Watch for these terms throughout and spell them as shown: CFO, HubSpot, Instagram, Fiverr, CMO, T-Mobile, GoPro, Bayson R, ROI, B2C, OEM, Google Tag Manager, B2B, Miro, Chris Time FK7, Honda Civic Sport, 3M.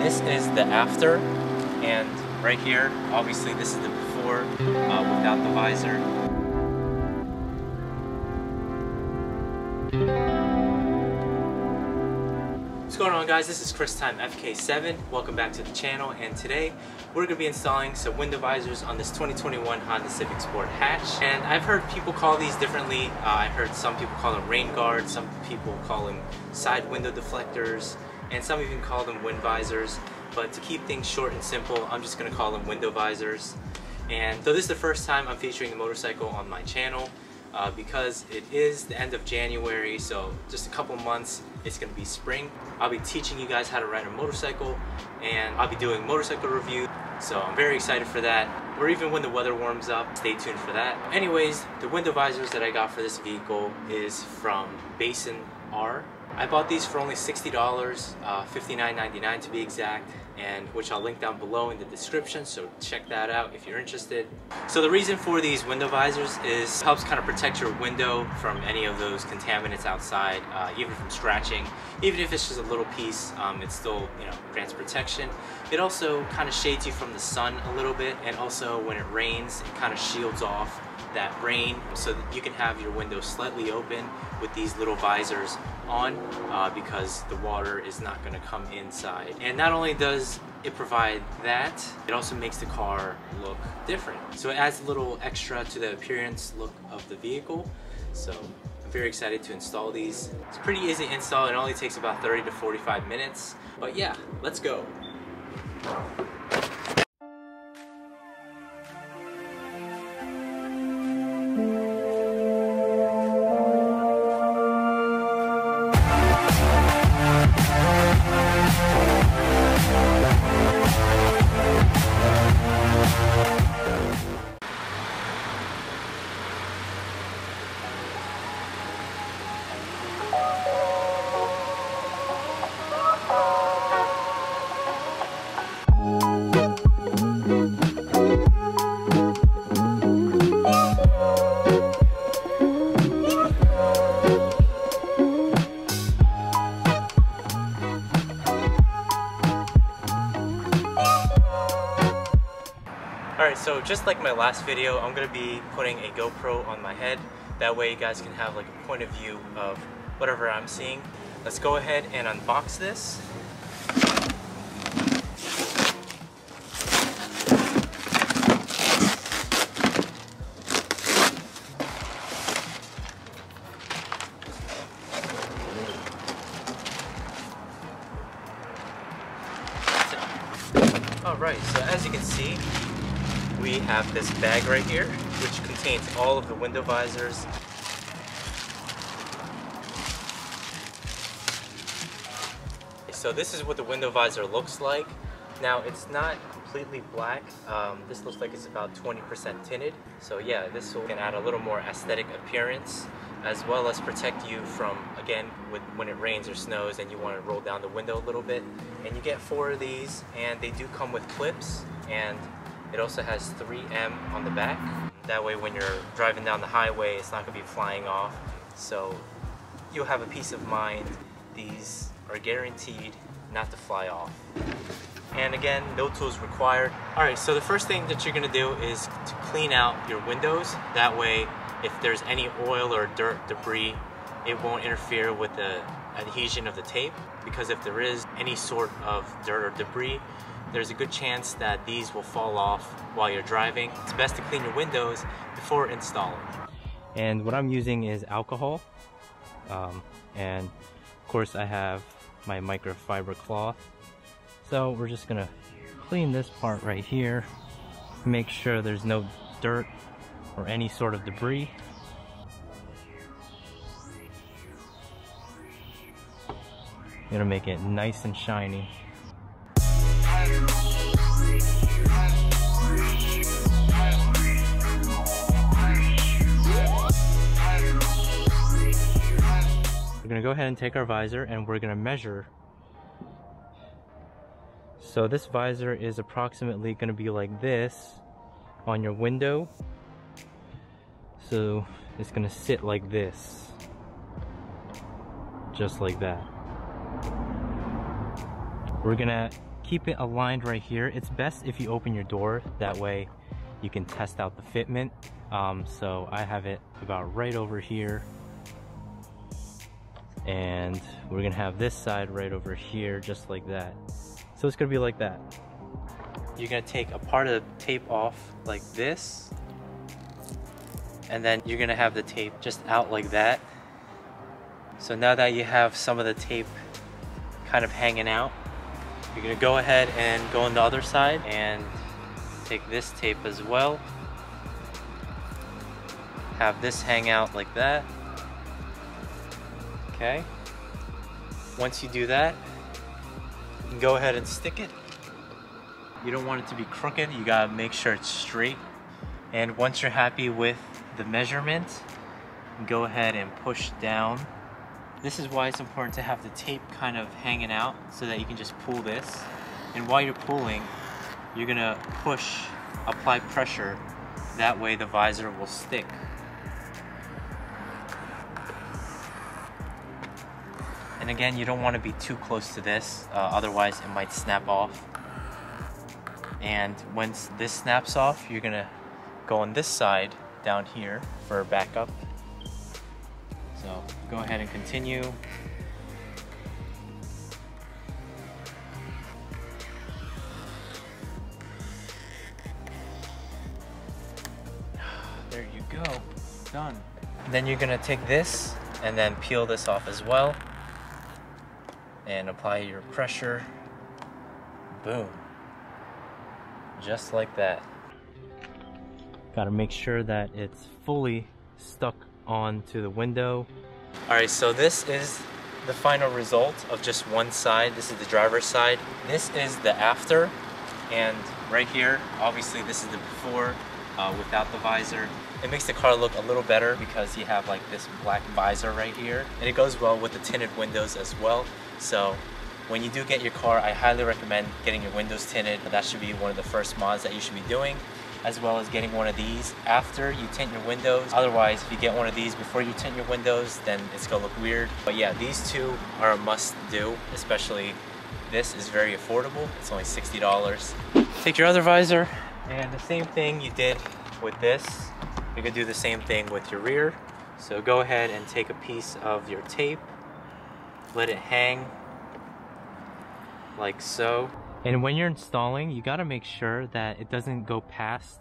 This is the after, and right here, obviously this is the before without the visor. What's going on, guys? This is Chris Time FK7. Welcome back to the channel, and today we're going to be installing some window visors on this 2021 Honda Civic Sport hatch. And I've heard people call these differently. I've heard some people call them rain guards, some people call them side window deflectors, and some even call them wind visors. But to keep things short and simple, I'm just gonna call them window visors. And though this is the first time I'm featuring a motorcycle on my channel, because it is the end of January, so just a couple months, it's gonna be spring. I'll be teaching you guys how to ride a motorcycle, and I'll be doing motorcycle review, so I'm very excited for that. Or even when the weather warms up, stay tuned for that. Anyways, the window visors that I got for this vehicle is from Bayson R. I bought these for only $60, $59.99 to be exact, and which I'll link down below in the description, so check that out if you're interested. So the reason for these window visors is it helps kind of protect your window from any of those contaminants outside, even from scratching. Even if it's just a little piece, it still, you know, grants protection. It also kind of shades you from the sun a little bit, and also when it rains, it kind of shields off that rain, so that you can have your window slightly open with these little visors on, because the water is not going to come inside. And not only does it provide that, it also makes the car look different, so it adds a little extra to the appearance look of the vehicle. So I'm very excited to install these. It's a pretty easy install. It only takes about 30 to 45 minutes, but yeah, let's go. So just like my last video, I'm going to be putting a GoPro on my head. That way you guys can have like a point of view of whatever I'm seeing. Let's go ahead and unbox this. Alright, so as you can see, we have this bag right here, which contains all of the window visors. So this is what the window visor looks like. Now, it's not completely black. This looks like it's about 20% tinted. So yeah, this will add a little more aesthetic appearance, as well as protect you from, again, when it rains or snows and you want to roll down the window a little bit. And you get 4 of these, and they do come with clips, and it also has 3M on the back. That way when you're driving down the highway, it's not going to be flying off. So you'll have a peace of mind. These are guaranteed not to fly off. And again, no tools required. Alright, so the first thing that you're going to do is to clean out your windows. That way if there's any oil or dirt debris, it won't interfere with the adhesion of the tape. Because if there is any sort of dirt or debris, there's a good chance that these will fall off while you're driving. It's best to clean your windows before installing. And what I'm using is alcohol. And of course I have my microfiber cloth. So we're just gonna clean this part right here. Make sure there's no dirt or any sort of debris. I'm gonna make it nice and shiny. We're gonna go ahead and take our visor, and we're gonna measure. So this visor is approximately gonna be like this on your window. So it's gonna sit like this, just like that. We're gonna keep it aligned right here. It's best if you open your door, that way you can test out the fitment. So I have it about right over here, and we're gonna have this side right over here, just like that. So it's gonna be like that. You're gonna take a part of the tape off like this, and then you're gonna have the tape just out like that. So now that you have some of the tape kind of hanging out, you're gonna go ahead and go on the other side and take this tape as well. Have this hang out like that. Okay. Once you do that, you can go ahead and stick it. You don't want it to be crooked, you gotta make sure it's straight. And once you're happy with the measurement, go ahead and push down. This is why it's important to have the tape kind of hanging out so that you can just pull this. And while you're pulling, you're gonna push, apply pressure. That way the visor will stick. And again, you don't want to be too close to this, otherwise it might snap off. And once this snaps off, you're gonna go on this side down here for backup. So go ahead and continue. There you go, done. Then you're gonna take this and then peel this off as well and apply your pressure. Boom. Just like that. Gotta make sure that it's fully stuck onto the window. All right, so this is the final result of just one side. This is the driver's side. This is the after, and right here, obviously this is the before without the visor. It makes the car look a little better because you have like this black visor right here, and it goes well with the tinted windows as well. So when you do get your car, I highly recommend getting your windows tinted. That should be one of the first mods that you should be doing, as well as getting one of these after you tint your windows. Otherwise, if you get one of these before you tint your windows, then it's gonna look weird. But yeah, these two are a must do, especially this is very affordable. It's only $60. Take your other visor, and the same thing you did with this, you're gonna do the same thing with your rear. So go ahead and take a piece of your tape, let it hang like so. And when you're installing, you gotta make sure that it doesn't go past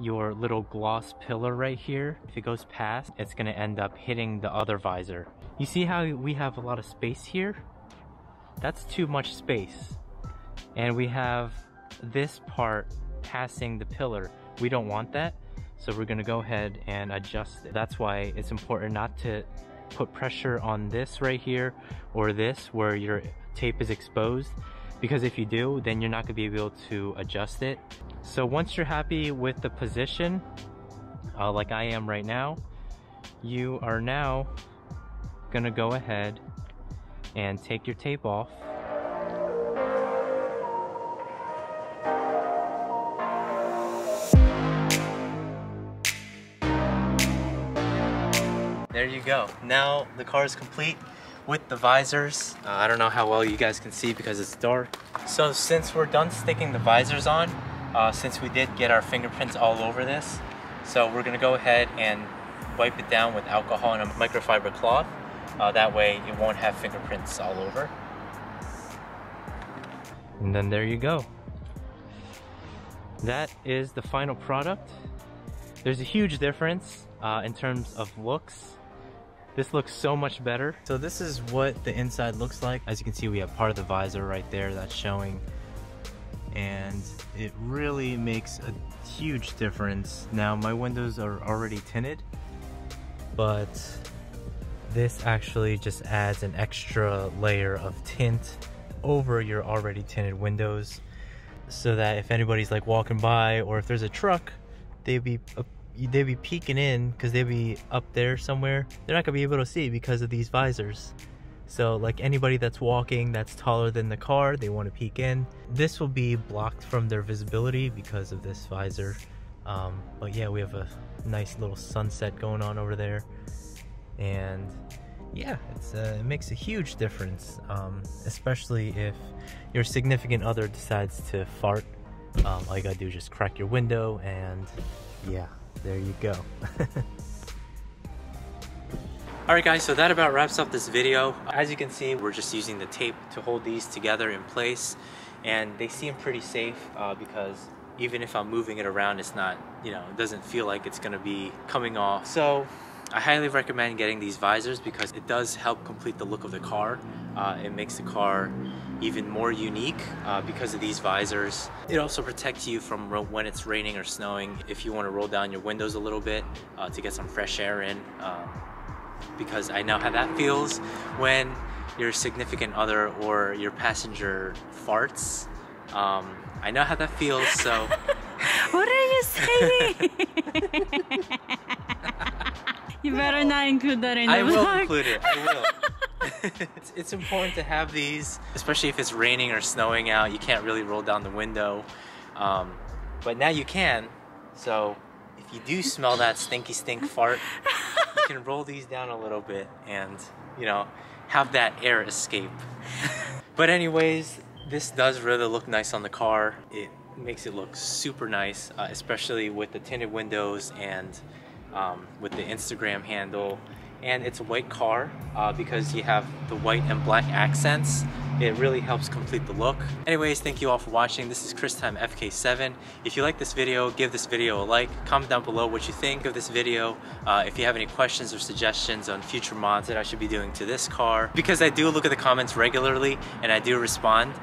your little gloss pillar right here. If it goes past, it's gonna end up hitting the other visor. You see how we have a lot of space here? That's too much space. And we have this part passing the pillar. We don't want that, so we're gonna go ahead and adjust it. That's why it's important not to put pressure on this right here or this where your tape is exposed. Because if you do, then you're not gonna be able to adjust it. So once you're happy with the position, like I am right now, you are now gonna go ahead and take your tape off. There you go. Now the car is complete with the visors. I don't know how well you guys can see because it's dark. So since we're done sticking the visors on, since we did get our fingerprints all over this, so we're gonna go ahead and wipe it down with alcohol and a microfiber cloth. That way it won't have fingerprints all over. And then there you go. That is the final product. There's a huge difference in terms of looks. This looks so much better. So this is what the inside looks like. As you can see, we have part of the visor right there that's showing, and it really makes a huge difference. Now my windows are already tinted, but this actually just adds an extra layer of tint over your already tinted windows, so that if anybody's like walking by, or if there's a truck, they'd be peeking in because they'd be up there somewhere. They're not gonna be able to see because of these visors. So like anybody that's walking that's taller than the car, they want to peek in. This will be blocked from their visibility because of this visor. But yeah, we have a nice little sunset going on over there. And yeah, it's, it makes a huge difference, especially if your significant other decides to fart. All you gotta do is just crack your window and yeah, there you go. Alright guys, so that about wraps up this video. As you can see, we're just using the tape to hold these together in place, and they seem pretty safe because even if I'm moving it around, it's not, you know, it doesn't feel like it's gonna be coming off. So I highly recommend getting these visors because it does help complete the look of the car. It makes the car even more unique because of these visors. It also protects you from when it's raining or snowing, if you want to roll down your windows a little bit to get some fresh air in, because I know how that feels when your significant other or your passenger farts. I know how that feels, so... What are you saying? You better not include that in the vlog. I will include it, I will. It's important to have these, especially if it's raining or snowing out. You can't really roll down the window, but now you can. So if you do smell that stinky stink fart, you can roll these down a little bit and, you know, have that air escape. But anyways, this does really look nice on the car. It makes it look super nice, especially with the tinted windows and with the Instagram handle. And it's a white car because you have the white and black accents. It really helps complete the look. Anyways, thank you all for watching. This is Chris Time FK7. If you like this video, give this video a like. Comment down below what you think of this video. If you have any questions or suggestions on future mods that I should be doing to this car, because I do look at the comments regularly and I do respond,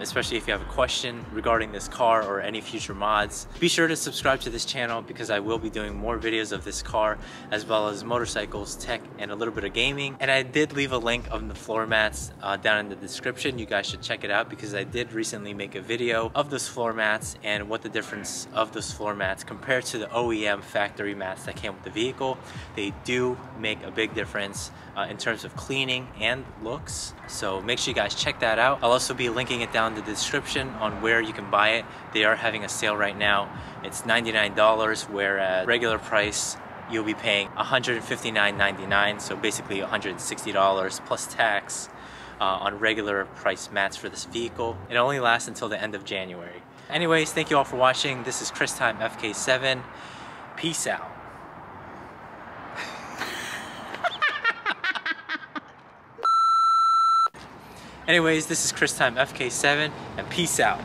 especially if you have a question regarding this car or any future mods. Be sure to subscribe to this channel because I will be doing more videos of this car, as well as motorcycles, tech, and a little bit of gaming. And I did leave a link of the floor mats down in the description. You guys should check it out because I did recently make a video of those floor mats and what the difference of those floor mats compared to the OEM factory mats that came with the vehicle. They do make a big difference in terms of cleaning and looks. So make sure you guys check that out. I'll also be linking it down in the description on where you can buy it. They are having a sale right now. It's $99, whereas regular price you'll be paying $159.99, so basically $160 plus tax on regular price mats for this vehicle. It only lasts until the end of January. Anyways, thank you all for watching. This is Chris Time FK7. Peace out. Anyways, this is Chris Time FK7, and peace out.